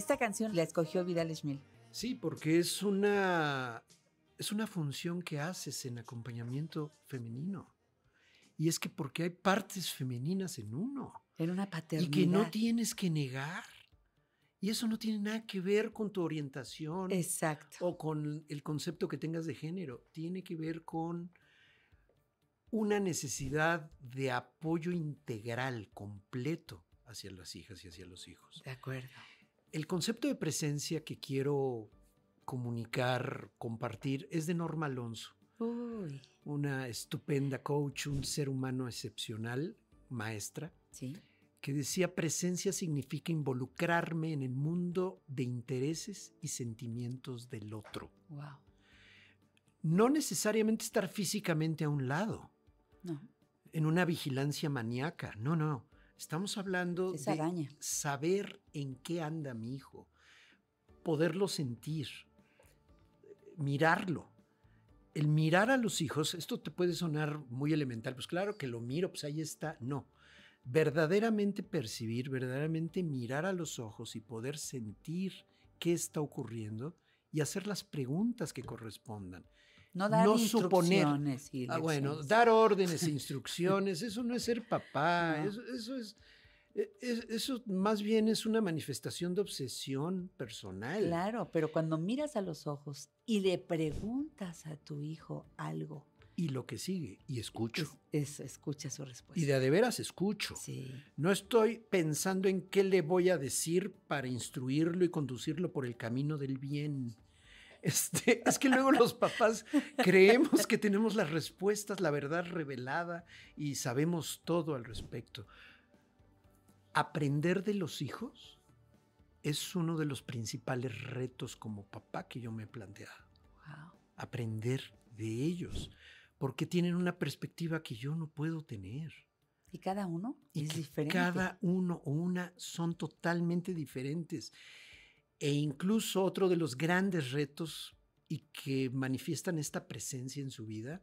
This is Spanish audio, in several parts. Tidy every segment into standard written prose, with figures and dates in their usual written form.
Esta canción la escogió Vidal Schmil. Sí, porque es una función que haces en acompañamiento femenino. Y es que porque hay partes femeninas en uno. En una paternidad. Y que no tienes que negar. Y eso no tiene nada que ver con tu orientación. Exacto. O con el concepto que tengas de género. Tiene que ver con una necesidad de apoyo integral, completo, hacia las hijas y hacia los hijos. De acuerdo. El concepto de presencia que quiero comunicar, compartir, es de Norma Alonso. Uy. Una estupenda coach, un ser humano excepcional, maestra, ¿sí?, que decía: presencia significa involucrarme en el mundo de intereses y sentimientos del otro. Wow. No necesariamente estar físicamente a un lado, no, en una vigilancia maníaca, no, no. Estamos hablando de saber en qué anda mi hijo, poderlo sentir, mirarlo. El mirar a los hijos, esto te puede sonar muy elemental, pues claro que lo miro, pues ahí está. No, verdaderamente percibir, verdaderamente mirar a los ojos y poder sentir qué está ocurriendo y hacer las preguntas que correspondan. No dar instrucciones. Suponer, bueno, dar órdenes e instrucciones, eso no es ser papá, no. Eso más bien es una manifestación de obsesión personal. Claro, pero cuando miras a los ojos y le preguntas a tu hijo algo. Y lo que sigue, y escucho. Escucha su respuesta. Y de veras escucho. Sí. No estoy pensando en qué le voy a decir para instruirlo y conducirlo por el camino del bien. Es que luego los papás creemos que tenemos las respuestas, la verdad revelada, y sabemos todo al respecto. Aprender de los hijos es uno de los principales retos como papá que yo me he planteado. Wow. Aprender de ellos, porque tienen una perspectiva que yo no puedo tener. ¿Y cada uno es diferente? Cada uno o una son totalmente diferentes. E incluso otro de los grandes retos y que manifiestan esta presencia en su vida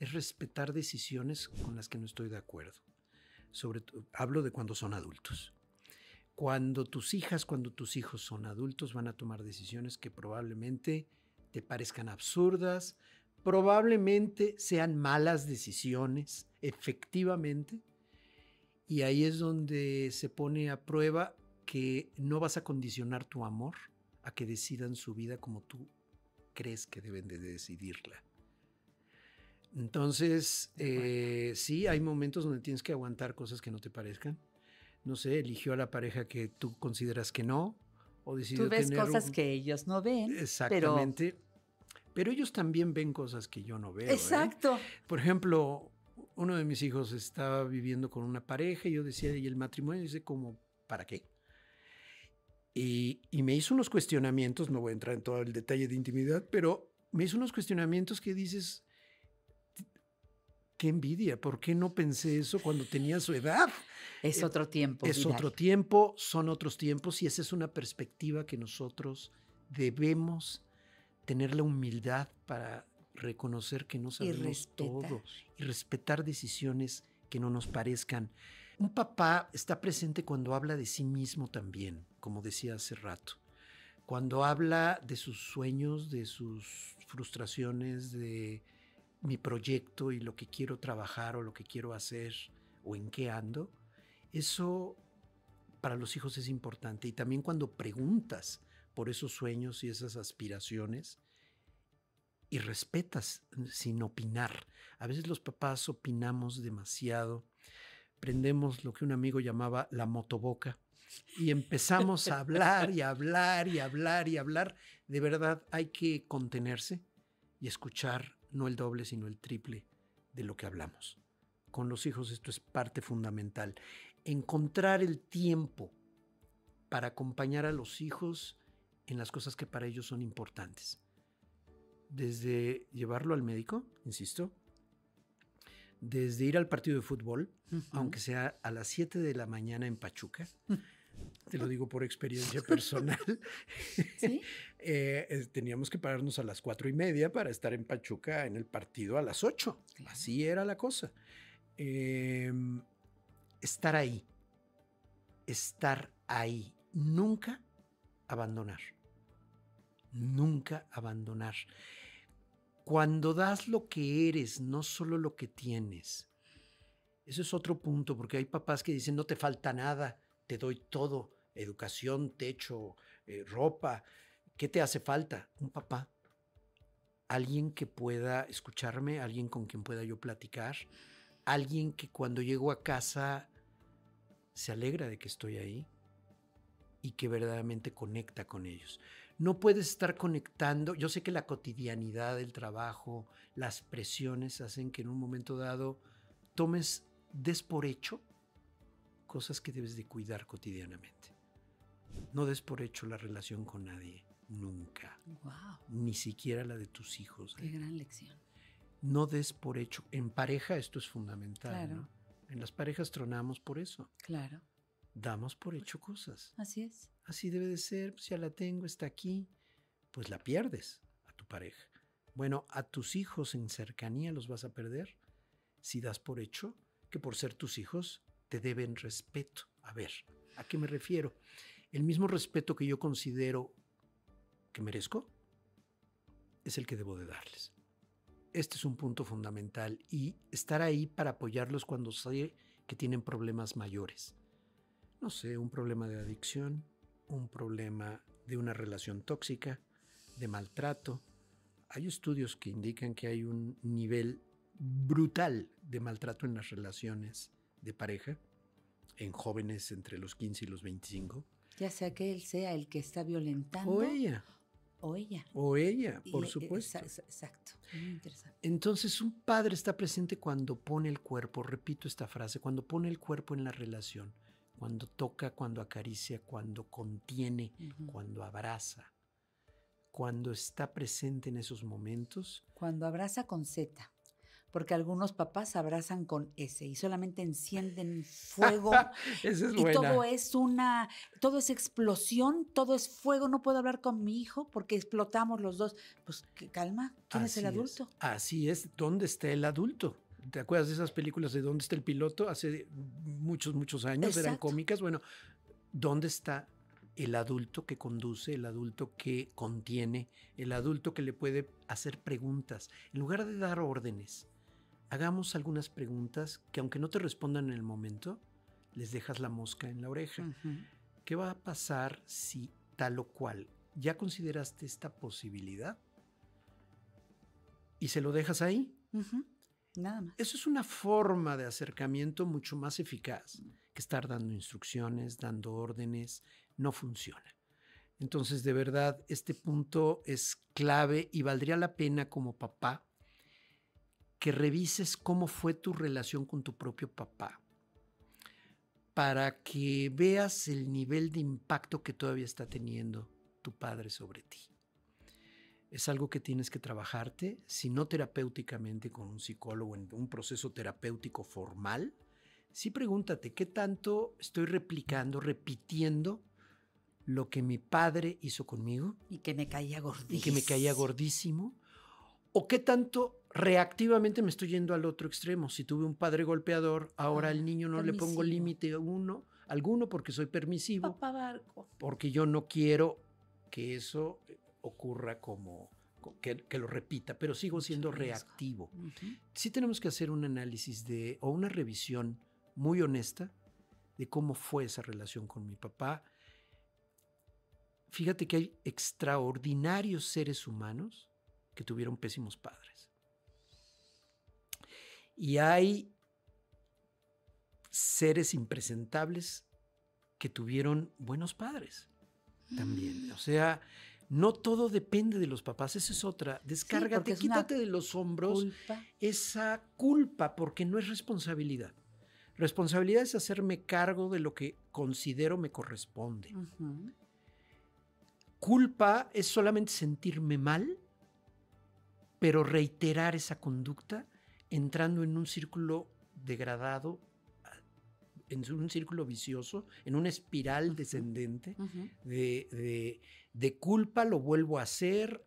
es respetar decisiones con las que no estoy de acuerdo. Sobre todo, hablo de cuando son adultos. Cuando tus hijos son adultos, van a tomar decisiones que probablemente te parezcan absurdas, probablemente sean malas decisiones, efectivamente. Y ahí es donde se pone a prueba que no vas a condicionar tu amor a que decidan su vida como tú crees que deben de decidirla. Entonces, sí, hay momentos donde tienes que aguantar cosas que no te parezcan. No sé, eligió a la pareja que tú consideras que no, o decidió tener... Tú ves cosas que ellos no ven. Exactamente. Pero ellos también ven cosas que yo no veo. Exacto. Por ejemplo, uno de mis hijos estaba viviendo con una pareja y yo decía, ¿y el matrimonio? Y dice, como, ¿para qué? Y me hizo unos cuestionamientos, no voy a entrar en todo el detalle de intimidad, pero me hizo unos cuestionamientos que dices, qué envidia, ¿por qué no pensé eso cuando tenía su edad? Es otro tiempo. Es otro tiempo, son otros tiempos y esa es una perspectiva que nosotros debemos tener la humildad para reconocer que no sabemos todo y respetar decisiones que no nos parezcan. Un papá está presente cuando habla de sí mismo también, como decía hace rato. Cuando habla de sus sueños, de sus frustraciones, de mi proyecto y lo que quiero trabajar o lo que quiero hacer o en qué ando, eso para los hijos es importante. Y también cuando preguntas por esos sueños y esas aspiraciones y respetas sin opinar. A veces los papás opinamos demasiado, prendemos lo que un amigo llamaba la motoboca y empezamos a hablar y hablar y hablar y hablar. De verdad hay que contenerse y escuchar no el doble sino el triple de lo que hablamos. Con los hijos esto es parte fundamental. Encontrar el tiempo para acompañar a los hijos en las cosas que para ellos son importantes. Desde llevarlo al médico, insisto, desde ir al partido de fútbol, aunque sea a las 7 de la mañana en Pachuca, te lo digo por experiencia personal. ¿Sí? Teníamos que pararnos a las 4:30 para estar en Pachuca en el partido a las 8. Claro. Así era la cosa. Estar ahí. Nunca abandonar. Nunca abandonar. Cuando das lo que eres, no solo lo que tienes. Eso es otro punto, porque hay papás que dicen, no te falta nada, te doy todo, educación, techo, ropa. ¿Qué te hace falta? Un papá. Alguien que pueda escucharme, alguien con quien pueda yo platicar, alguien que cuando llego a casa se alegra de que estoy ahí y que verdaderamente conecta con ellos. No puedes estar conectando. Yo sé que la cotidianidad del trabajo, las presiones hacen que en un momento dado tomes, des por hecho cosas que debes de cuidar cotidianamente. No des por hecho la relación con nadie. Nunca. Wow. Ni siquiera la de tus hijos. Qué gran lección. No des por hecho. En pareja esto es fundamental. Claro. ¿No? En las parejas tronamos por eso. Claro. Damos por hecho cosas. Así es. Así debe de ser. Pues ya la tengo, está aquí. Pues la pierdes a tu pareja. Bueno, a tus hijos en cercanía los vas a perder si das por hecho que por ser tus hijos te deben respeto. A ver, ¿a qué me refiero? El mismo respeto que yo considero que merezco es el que debo de darles. Este es un punto fundamental y estar ahí para apoyarlos cuando sé que tienen problemas mayores. No sé, un problema de adicción, un problema de una relación tóxica, de maltrato. Hay estudios que indican que hay un nivel brutal de maltrato en las relaciones de pareja, en jóvenes entre los 15 y los 25. Ya sea que él sea el que está violentando. O ella. O ella. O ella, por supuesto. Exacto. Muy interesante. Entonces, un padre está presente cuando pone el cuerpo, repito esta frase, cuando pone el cuerpo en la relación, cuando toca, cuando acaricia, cuando contiene, cuando abraza, cuando está presente en esos momentos. Cuando abraza con Z, porque algunos papás abrazan con S y solamente encienden fuego. Esa es buena. Y todo es explosión, todo es fuego. No puedo hablar con mi hijo porque explotamos los dos. Pues calma, ¿quién es el adulto? Así es, ¿dónde está el adulto? ¿Te acuerdas de esas películas de ¿Dónde está el piloto? Hace muchos, muchos años. Exacto. Eran cómicas. Bueno, ¿dónde está el adulto que conduce, el adulto que contiene, el adulto que le puede hacer preguntas? En lugar de dar órdenes, hagamos algunas preguntas que, aunque no te respondan en el momento, les dejas la mosca en la oreja. ¿Qué va a pasar si tal o cual? ¿Ya consideraste esta posibilidad? ¿Y se lo dejas ahí? Nada más. Eso es una forma de acercamiento mucho más eficaz que estar dando instrucciones, dando órdenes. No funciona. Entonces, de verdad, este punto es clave y valdría la pena como papá que revises cómo fue tu relación con tu propio papá para que veas el nivel de impacto que todavía está teniendo tu padre sobre ti. Es algo que tienes que trabajarte, si no terapéuticamente con un psicólogo en un proceso terapéutico formal, sí pregúntate qué tanto estoy replicando, repitiendo lo que mi padre hizo conmigo. Y que me caía gordísimo. Y que me caía gordísimo. O qué tanto reactivamente me estoy yendo al otro extremo. Si tuve un padre golpeador, ahora al niño no permisivo. Le pongo límite alguno porque soy permisivo. Papá Barco. Porque yo no quiero que eso ocurra como, que lo repita, pero sigo siendo reactivo. Sí tenemos que hacer un análisis de, o una revisión muy honesta de cómo fue esa relación con mi papá. Fíjate que hay extraordinarios seres humanos que tuvieron pésimos padres. Y hay seres impresentables que tuvieron buenos padres también. O sea, no todo depende de los papás. Esa es otra. Descárgate, sí, quítate de los hombros esa culpa, porque no es responsabilidad. Responsabilidad es hacerme cargo de lo que considero me corresponde. Culpa es solamente sentirme mal, pero reiterar esa conducta entrando en un círculo degradado, en un círculo vicioso, en una espiral descendente de culpa, lo vuelvo a hacer,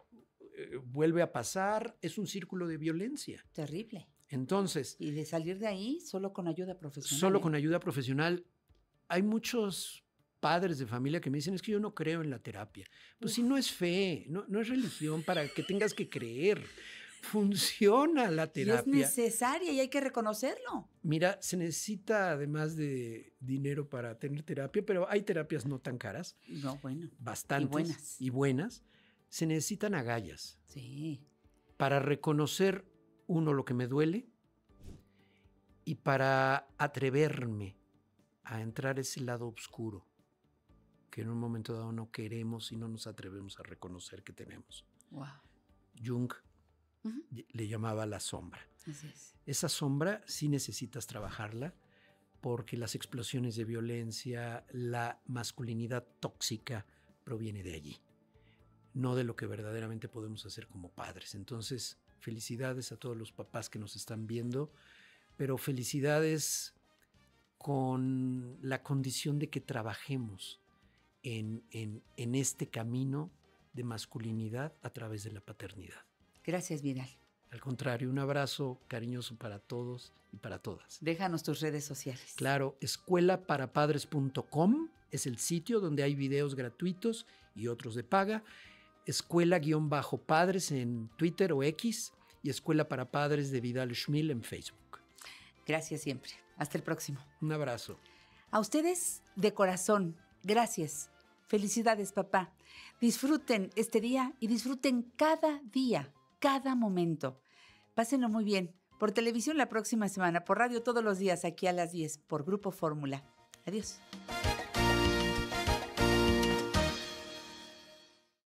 vuelve a pasar, es un círculo de violencia. Terrible. Entonces. Y de salir de ahí solo con ayuda profesional. Solo con ayuda profesional. Hay muchos padres de familia que me dicen, es que yo no creo en la terapia. Pues si no es fe, no es religión para que tengas que creer. Funciona la terapia. Y es necesaria y hay que reconocerlo. Mira, se necesita además de dinero para tener terapia, pero hay terapias no tan caras. No, bueno. Bastantes. Y buenas. Y buenas. Se necesitan agallas. Sí. Para reconocer, uno, lo que me duele y para atreverme a entrar a ese lado oscuro que en un momento dado no queremos y no nos atrevemos a reconocer que tenemos. Wow. Jung le llamaba la sombra. Así es. Esa sombra sí necesitas trabajarla porque las explosiones de violencia, la masculinidad tóxica proviene de allí, no de lo que verdaderamente podemos hacer como padres. Entonces, felicidades a todos los papás que nos están viendo, pero felicidades con la condición de que trabajemos en este camino de masculinidad a través de la paternidad. Gracias, Vidal. Al contrario, un abrazo cariñoso para todos y para todas. Déjanos tus redes sociales. Claro, escuelaparapadres.com es el sitio donde hay videos gratuitos y otros de paga. Escuela-padres en Twitter o X y Escuela para Padres de Vidal Schmil en Facebook. Gracias siempre. Hasta el próximo. Un abrazo. A ustedes de corazón, gracias. Felicidades, papá. Disfruten este día y disfruten cada día, cada momento. Pásenlo muy bien. Por televisión la próxima semana, por radio todos los días, aquí a las 10, por Grupo Fórmula. Adiós.